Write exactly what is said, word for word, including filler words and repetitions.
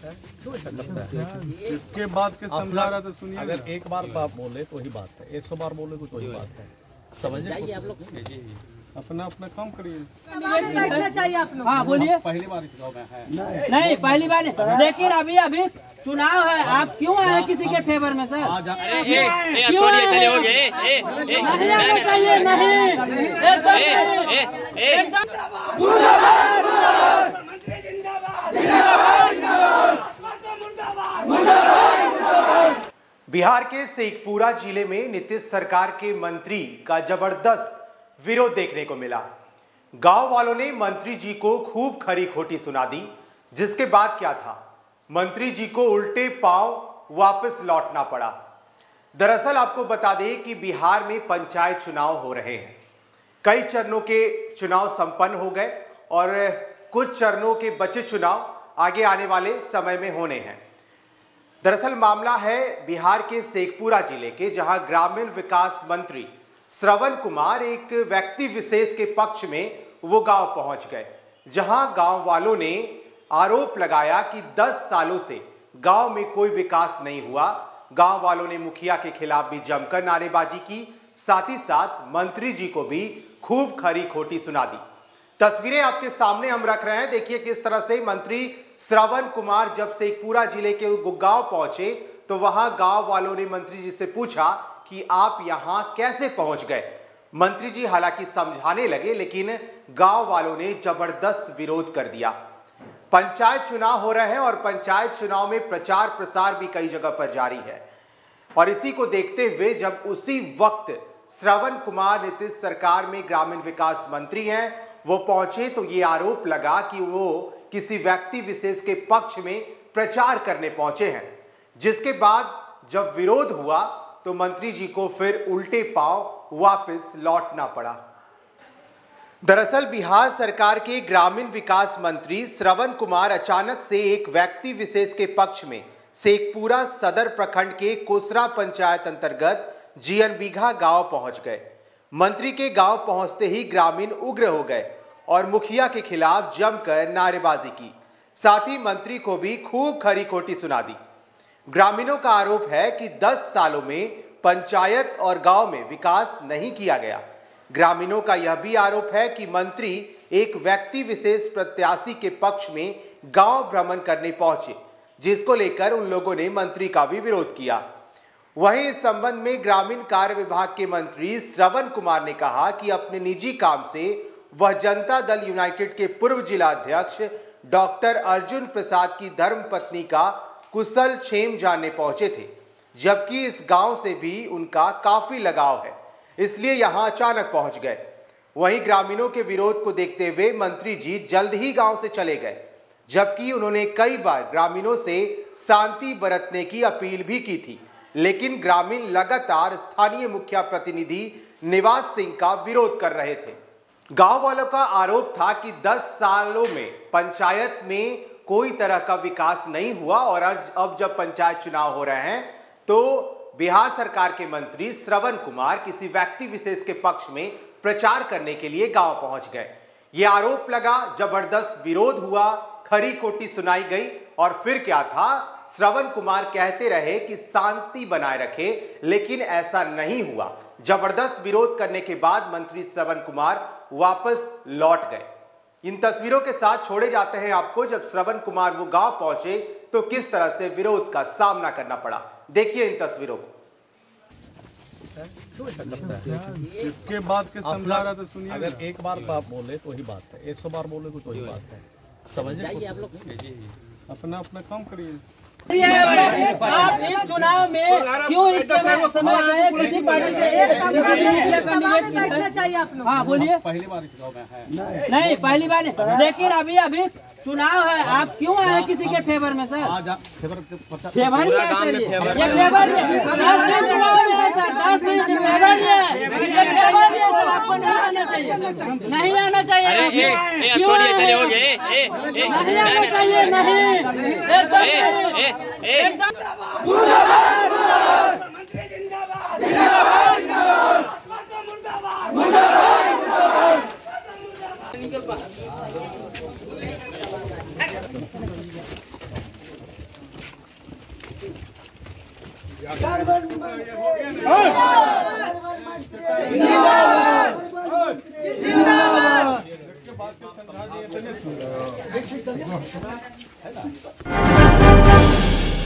सकता है के बाद के समझा रहा था। सुनिए, अगर एक बार बाप बोले तो ही बात है, एक सौ बार बोले तो ही बात है। समझिए आप लोग अपना अपना काम करिए चाहिए आपको। हाँ बोलिए, पहली बार इस गाँव में है? नहीं पहली बार नहीं, लेकिन अभी अभी चुनाव है। आप क्यों आए किसी के फेवर में सर? क्यों चले हो गए? नहीं चाहिए नहीं। बिहार के शेखपुरा जिले में नीतीश सरकार के मंत्री का जबरदस्त विरोध देखने को मिला। गांव वालों ने मंत्री जी को खूब खरी खोटी सुना दी, जिसके बाद क्या था, मंत्री जी को उल्टे पांव वापस लौटना पड़ा। दरअसल आपको बता दें कि बिहार में पंचायत चुनाव हो रहे हैं। कई चरणों के चुनाव संपन्न हो गए और कुछ चरणों के बचे चुनाव आगे आने वाले समय में होने हैं। दरअसल मामला है बिहार के शेखपुरा जिले के, जहां ग्रामीण विकास मंत्री श्रवण कुमार एक व्यक्ति विशेष के पक्ष में वो गांव पहुंच गए, जहां गांव वालों ने आरोप लगाया कि दस सालों से गांव में कोई विकास नहीं हुआ। गांव वालों ने मुखिया के खिलाफ भी जमकर नारेबाजी की, साथ ही साथ मंत्री जी को भी खूब खरी खोटी सुना दी। तस्वीरें आपके सामने हम रख रहे हैं, देखिए किस तरह से मंत्री श्रवण कुमार जब से पूरा जिले के गांव पहुंचे तो वहां गांव वालों ने मंत्री जी से पूछा कि आप यहां कैसे पहुंच गए। मंत्री जी हालांकि समझाने लगे, लेकिन गांव वालों ने जबरदस्त विरोध कर दिया। पंचायत चुनाव हो रहे हैं और पंचायत चुनाव में प्रचार प्रसार भी कई जगह पर जारी है, और इसी को देखते हुए जब उसी वक्त श्रवण कुमार नीतीश सरकार में ग्रामीण विकास मंत्री हैं, वो पहुंचे तो ये आरोप लगा कि वो किसी व्यक्ति विशेष के पक्ष में प्रचार करने पहुंचे हैं। जिसके बाद जब विरोध हुआ तो मंत्री जी को फिर उल्टे पांव वापस लौटना पड़ा। दरअसल बिहार सरकार के ग्रामीण विकास मंत्री श्रवण कुमार अचानक से एक व्यक्ति विशेष के पक्ष में शेखपुरा सदर प्रखंड के कोसरा पंचायत अंतर्गत जीएन बीघा गांव पहुंच गए। मंत्री के गांव पहुंचते ही ग्रामीण उग्र हो गए और मुखिया के खिलाफ जमकर नारेबाजी की, साथ ही मंत्री को भी खूब खरी खोटी सुना दी। ग्रामीणों का आरोप है कि दस सालों में पंचायत और गांव में विकास नहीं किया गया। ग्रामीणों का यह भी आरोप है कि मंत्री एक व्यक्ति विशेष प्रत्याशी के पक्ष में गांव भ्रमण करने पहुंचे, जिसको लेकर उन लोगों ने मंत्री का भी विरोध किया। वहीं इस संबंध में ग्रामीण कार्य विभाग के मंत्री श्रवण कुमार ने कहा कि अपने निजी काम से वह जनता दल यूनाइटेड के पूर्व जिलाध्यक्ष डॉक्टर अर्जुन प्रसाद की धर्मपत्नी का कुशल क्षेम जानने पहुंचे थे, जबकि इस गांव से भी उनका काफी लगाव है, इसलिए यहां अचानक पहुंच गए। वहीं ग्रामीणों के विरोध को देखते हुए मंत्री जी जल्द ही गांव से चले गए, जबकि उन्होंने कई बार ग्रामीणों से शांति बरतने की अपील भी की थी, लेकिन ग्रामीण लगातार स्थानीय मुखिया प्रतिनिधि निवास सिंह का विरोध कर रहे थे। गाँव वालों का आरोप था कि दस सालों में पंचायत में कोई तरह का विकास नहीं हुआ, और अब जब पंचायत चुनाव हो रहे हैं तो बिहार सरकार के मंत्री श्रवण कुमार किसी व्यक्ति विशेष के पक्ष में प्रचार करने के लिए गांव पहुंच गए। ये आरोप लगा, जबरदस्त विरोध हुआ, खरी खोटी सुनाई गई, और फिर क्या था, श्रवण कुमार कहते रहे कि शांति बनाए रखे, लेकिन ऐसा नहीं हुआ। जबरदस्त विरोध करने के बाद मंत्री श्रवण कुमार वापस लौट गए। इन तस्वीरों के साथ छोड़े जाते हैं आपको, जब श्रवण कुमार वो गांव पहुंचे तो किस तरह से विरोध का सामना करना पड़ा, देखिए इन तस्वीरों को। के बाद के समझा रहा था। सुनिए, अगर एक बार बाप बोले तो ही बात है, एक सौ बार बोले तो ही बात है। समझिए आप लोग अपना अपना काम करिए। आप इस चुनाव में क्यों इस समय आए? किसी पार्टी के एक चाहिए आपको। हाँ बोलिए, पहली बार इस गाँव में है? नहीं पहली बार नहीं, लेकिन अभी अभी चुनाव है। आप क्यों आए किसी के फेवर में सर? फेवर फेवर नहीं आना चाहिए, नहीं। जिंदाबाद।